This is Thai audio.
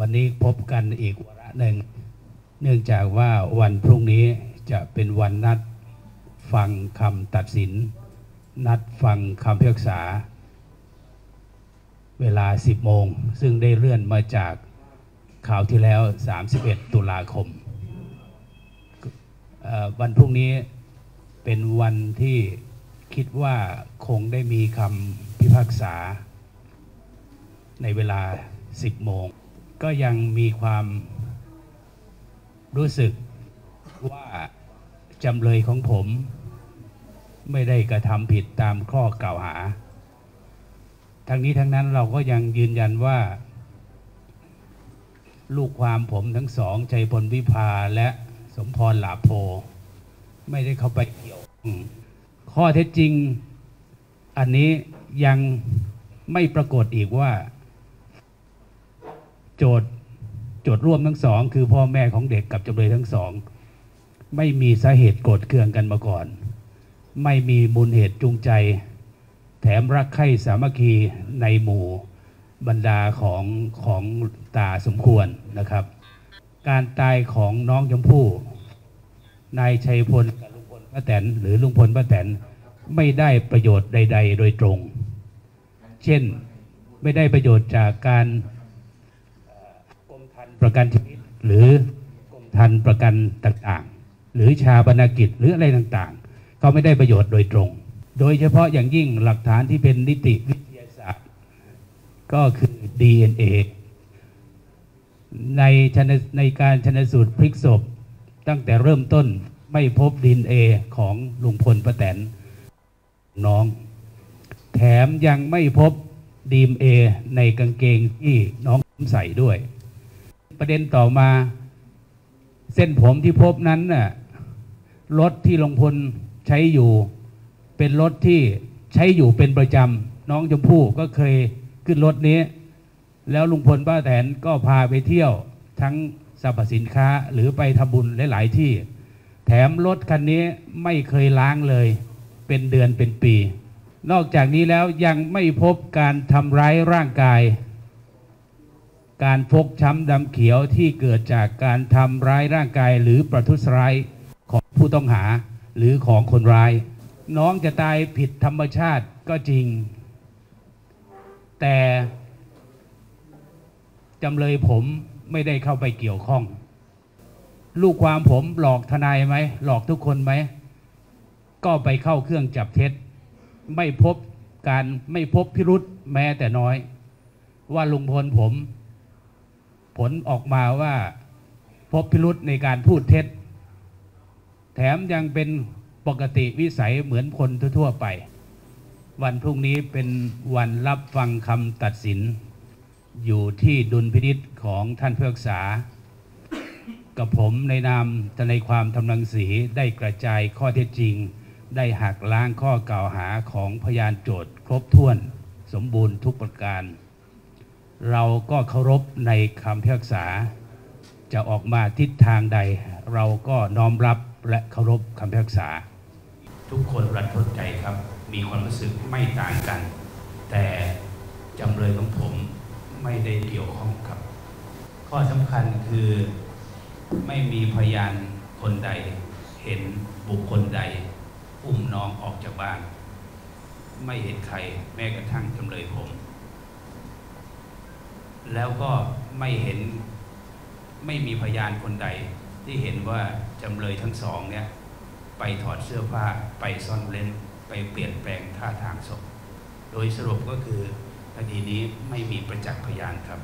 วันนี้พบกันอีกวาระหนึ่งเนื่องจากว่าวันพรุ่งนี้จะเป็นวันนัดฟังคำตัดสินนัดฟังคำพิพากษาเวลา 10 โมงซึ่งได้เลื่อนมาจากคราวที่แล้ว31 ตุลาคมวันพรุ่งนี้เป็นวันที่คิดว่าคงได้มีคำพิพากษาในเวลา 10 โมงก็ยังมีความรู้สึกว่าจำเลยของผมไม่ได้กระทำผิดตามข้อกล่าวหาทั้งนี้ทั้งนั้นเราก็ยังยืนยันว่าลูกความผมทั้งสองชัยพลวิภาและสมพรหลาโพไม่ได้เข้าไปเกี่ยวข้อเท็จจริงอันนี้ยังไม่ปรากฏอีกว่าโจทย์ร่วมทั้งสองคือพ่อแม่ของเด็กกับจำเลยทั้งสองไม่มีสาเหตุโกรธเคืองกันมาก่อนไม่มีมูลเหตุจูงใจแถมรักใคร่สามัคคีในหมู่บรรดาของตาสมควรนะครับการตายของน้องชมพู่นายชัยพลกับลุงพลป้าแตนหรือลุงพลป้าแตนไม่ได้ประโยชน์ใดๆโดยตรงเช่นไม่ได้ประโยชน์จากการกรมธรรม์ประกันชีวิตหรือกรมธรรม์ประกันต่างๆหรือชาปนกิจหรืออะไรต่างๆเขาไม่ได้ประโยชน์โดยตรงโดยเฉพาะอย่างยิ่งหลักฐานที่เป็นนิติวิทยาศาสตร์ก็คือ DNA ในการชันสูตรพลิกศพตั้งแต่เริ่มต้นไม่พบ DNA ของลุงพลป้าแตนน้องแถมยังไม่พบ DNA ในกางเกงที่น้องใส่ด้วยประเด็นต่อมาเส้นผมที่พบนั้นน่ะรถที่ลุงพลใช้อยู่เป็นรถที่ใช้อยู่เป็นประจำน้องชมพู่ก็เคยขึ้นรถนี้แล้วลุงพลป้าแตนก็พาไปเที่ยวทั้งสรรพสินค้าหรือไปทำบุญหลายๆที่แถมรถคันนี้ไม่เคยล้างเลยเป็นเดือนเป็นปีนอกจากนี้แล้วยังไม่พบการทำร้ายร่างกายการฟกช้ำดำเขียวที่เกิดจากการทำร้ายร่างกายหรือประทุษร้ายของผู้ต้องหาหรือของคนร้ายน้องจะตายผิดธรรมชาติก็จริงแต่จำเลยผมไม่ได้เข้าไปเกี่ยวข้องลูกความผมหลอกทนายไหมหลอกทุกคนไหมก็ไปเข้าเครื่องจับเท็จไม่พบพิรุธแม้แต่น้อยว่าลุงพลผมผลออกมาว่าพบพิรุธในการพูดเท็จแถมยังเป็นปกติวิสัยเหมือนคนทั่วๆไปวันพรุ่งนี้เป็นวันรับฟังคำตัดสินอยู่ที่ดุลพินิจของท่านผู้พิพากษา กับผมในนามทนายความธำรังสีได้กระจายข้อเท็จจริงได้หักล้างข้อกล่าวหาของพยานโจทย์ครบถ้วนสมบูรณ์ทุกประการเราก็เคารพในคำพิพากษาจะออกมาทิศทางใดเราก็น้อมรับและเคารพคำพิพากษาทุกคนรัดทดใจครับมีความรู้สึกไม่ต่างกันแต่จำเลยของผมไม่ได้เกี่ยวข้องครับข้อสำคัญคือไม่มีพยานคนใดเห็นบุคคลใดอุ้มน้องออกจากบ้านไม่เห็นใครแม้กระทั่งจำเลยผมแล้วก็ไม่เห็นไม่มีพยานคนใดที่เห็นว่าจำเลยทั้งสองเนี่ยไปถอดเสื้อผ้าไปซ่อนเร้นไปเปลี่ยนแปลงท่าทางศพโดยสรุปก็คือคดีนี้ไม่มีประจักษ์พยานครับ